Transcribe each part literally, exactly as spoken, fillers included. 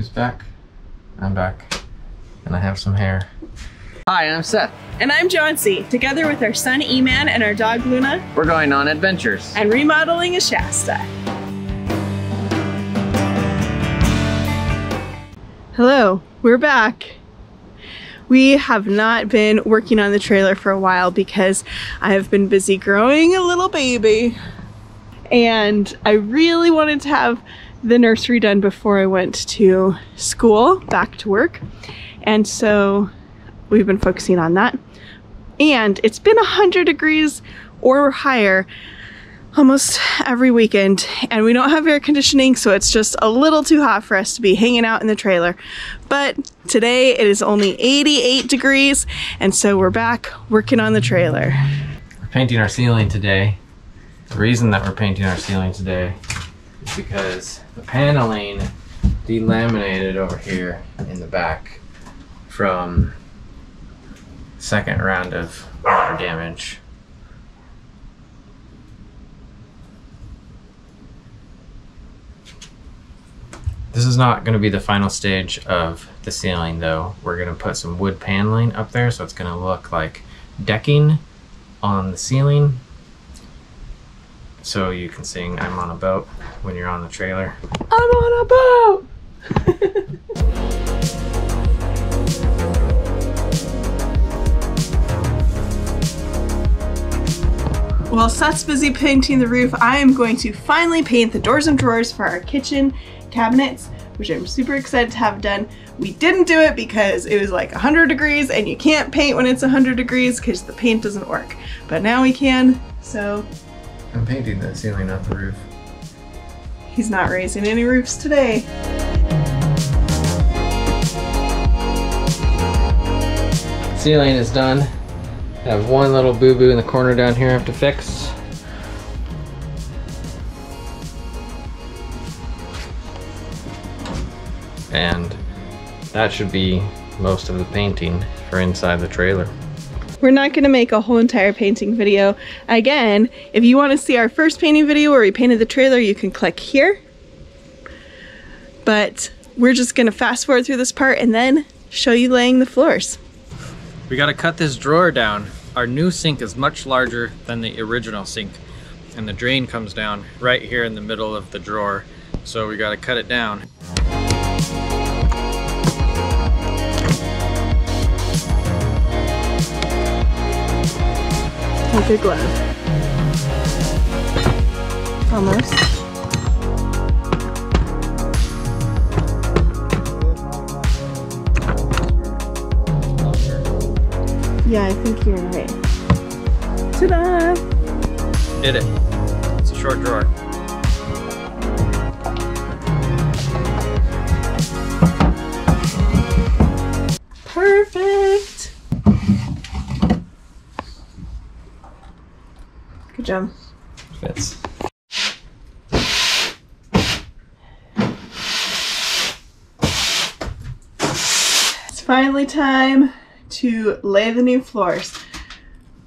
who's back. I'm back, and I have some hair. Hi, I'm Seth. And I'm Joncee. Together with our son E-Man and our dog Luna, we're going on adventures and remodeling a Shasta. Hello, we're back. We have not been working on the trailer for a while because I have been busy growing a little baby. And I really wanted to have the nursery done before I went to school, back to work. And so we've been focusing on that. And it's been one hundred degrees or higher almost every weekend. And we don't have air conditioning, so it's just a little too hot for us to be hanging out in the trailer. But today it is only eighty-eight degrees, and so we're back working on the trailer. We're painting our ceiling today. The reason that we're painting our ceiling today is because the paneling delaminated over here in the back from the second round of water damage. This is not going to be the final stage of the ceiling though. We're going to put some wood paneling up there, so it's going to look like decking on the ceiling. So you can sing "I'm on a boat" when you're on the trailer. I'm on a boat! While Seth's busy painting the roof, I am going to finally paint the doors and drawers for our kitchen cabinets, which I'm super excited to have done. We didn't do it because it was like one hundred degrees and you can't paint when it's one hundred degrees because the paint doesn't work. But now we can, so. I'm painting the ceiling, not the roof. He's not raising any roofs today. Ceiling is done. I have one little boo-boo in the corner down here I have to fix. And that should be most of the painting for inside the trailer. We're not gonna make a whole entire painting video. Again, if you wanna see our first painting video where we painted the trailer, you can click here. But we're just gonna fast forward through this part and then show you laying the floors. We gotta cut this drawer down. Our new sink is much larger than the original sink, and the drain comes down right here in the middle of the drawer. So we gotta cut it down. With your glove. Almost. Yeah, I think you're right. Ta-da! Did it. It's a short drawer. Perfect! Good job. Fits. It's finally time to lay the new floors.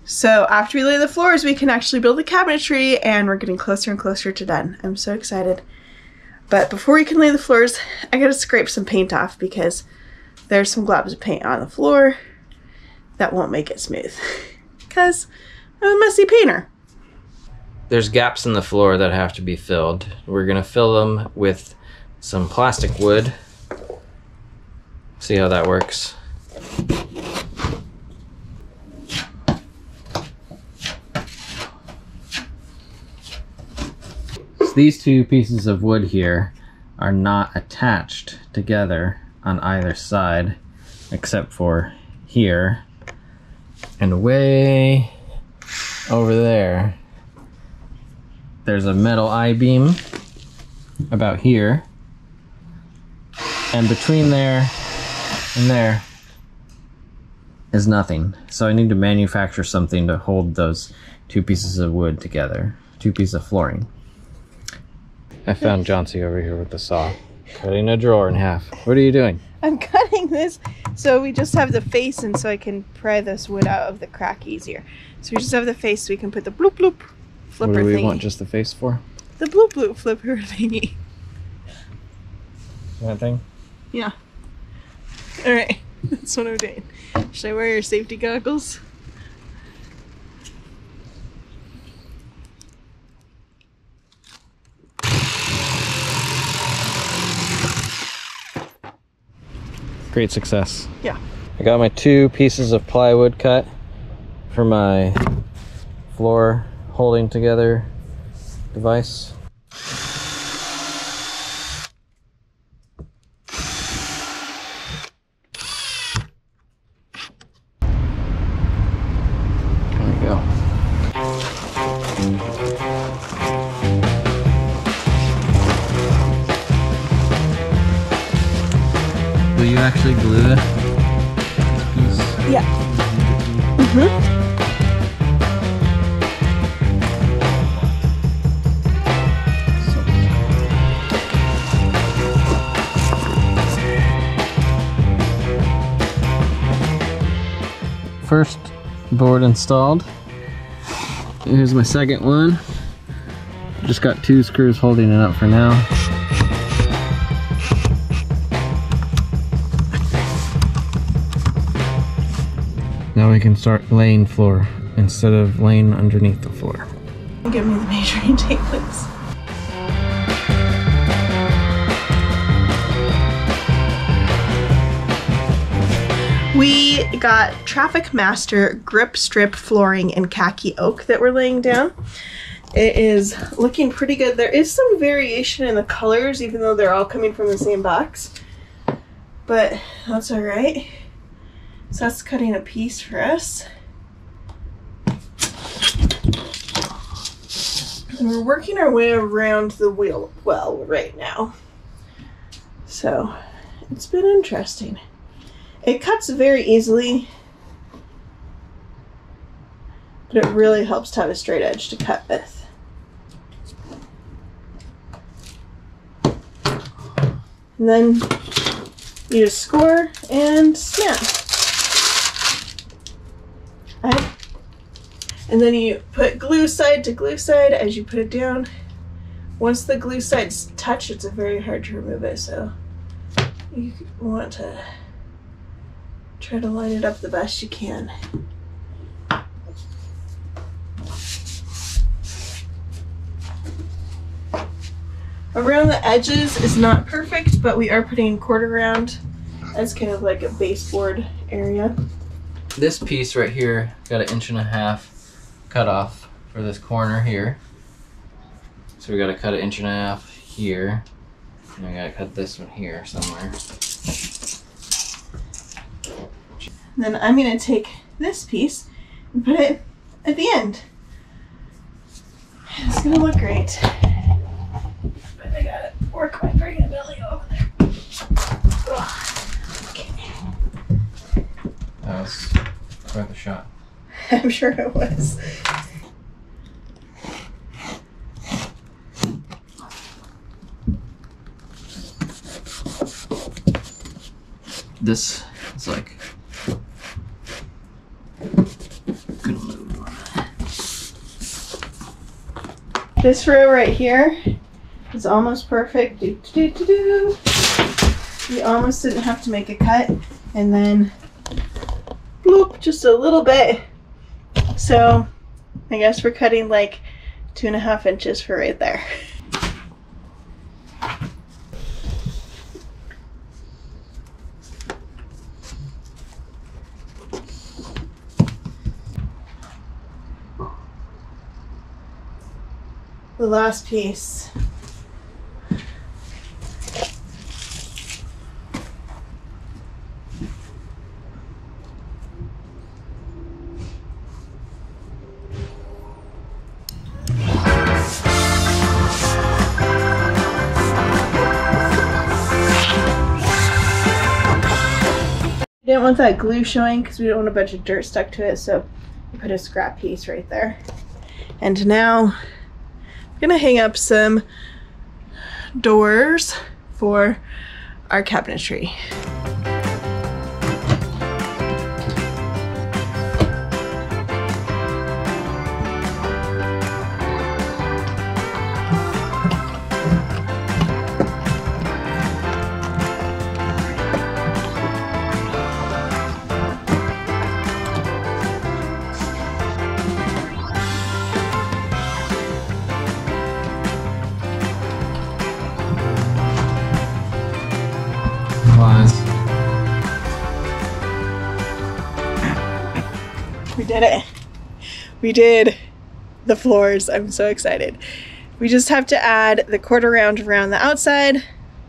So after we lay the floors, we can actually build the cabinetry, and we're getting closer and closer to done. I'm so excited. But before we can lay the floors, I gotta scrape some paint off because there's some globs of paint on the floor that won't make it smooth because I'm a messy painter. There's gaps in the floor that have to be filled. We're gonna fill them with some plastic wood. See how that works. So these two pieces of wood here are not attached together on either side, except for here and way over there. There's a metal I-beam about here, and between there and there is nothing. So I need to manufacture something to hold those two pieces of wood together, two pieces of flooring. I found Joncee over here with the saw, cutting a drawer in half. What are you doing? I'm cutting this so we just have the face, and so I can pry this wood out of the crack easier. So we just have the face so we can put the bloop bloop flipper thingy. What do we thingy. want just the face for? The bloop bloop flipper thingy. That thing? Yeah. All right, that's what I'm doing. Should I wear your safety goggles? Great success. Yeah. I got my two pieces of plywood cut for my floor holding together device. Will you actually glue it? Yeah. Mm-hmm. First board installed. Here's my second one. Just got two screws holding it up for now. Now we can start laying floor instead of laying underneath the floor. Give me the measuring tape, please. We got TrafficMaster Grip Strip flooring in khaki oak that we're laying down. It is looking pretty good. There is some variation in the colors, even though they're all coming from the same box. But that's all right. So that's cutting a piece for us. And we're working our way around the wheel well right now. So it's been interesting. It cuts very easily, but it really helps to have a straight edge to cut with. And then you just score and snap. Right. And then you put glue side to glue side as you put it down. Once the glue sides touch, it's very hard to remove it, so you want to try to line it up the best you can. Around the edges is not perfect, but we are putting quarter round as kind of like a baseboard area. This piece right here got an inch and a half cut off for this corner here. So we got to cut an inch and a half here, and I got to cut this one here somewhere. Then I'm going to take this piece and put it at the end. It's going to look great. But I got to work my friggin' belly over there. Ugh. Okay. That was worth a shot. I'm sure it was. This is like... This row right here is almost perfect. Do, do, do, do, do. We almost didn't have to make a cut, and then bloop, just a little bit. So I guess we're cutting like two and a half inches for right there. The last piece. We didn't want that glue showing because we didn't want a bunch of dirt stuck to it, so we put a scrap piece right there. And now gonna hang up some doors for our cabinetry. did it. We did the floors. I'm so excited. We just have to add the quarter round around the outside,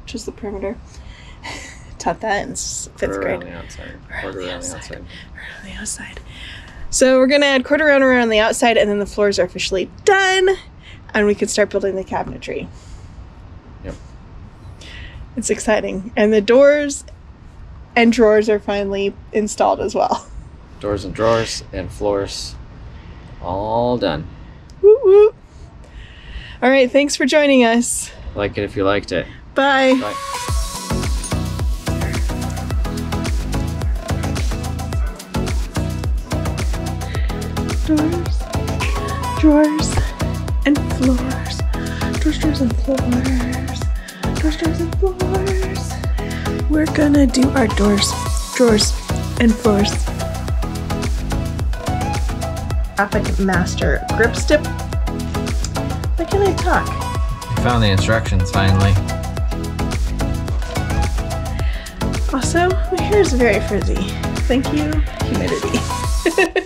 which is the perimeter. Taught that in fifth quarter grade. Around the outside. Quarter around the outside. outside. Around the outside. So we're gonna add quarter round around the outside, and then the floors are officially done, and we can start building the cabinetry. Yep. It's exciting, and the doors and drawers are finally installed as well. Doors and drawers and floors, all done. Woo woo. All right, thanks for joining us. Like it if you liked it. Bye. Bye. Doors, drawers, and floors. Doors, drawers, and floors. Doors, drawers, and floors. We're gonna do our doors, drawers, and floors. TrafficMaster Grip Strip. How can I talk? You found the instructions finally. Also, my hair is very frizzy. Thank you, humidity.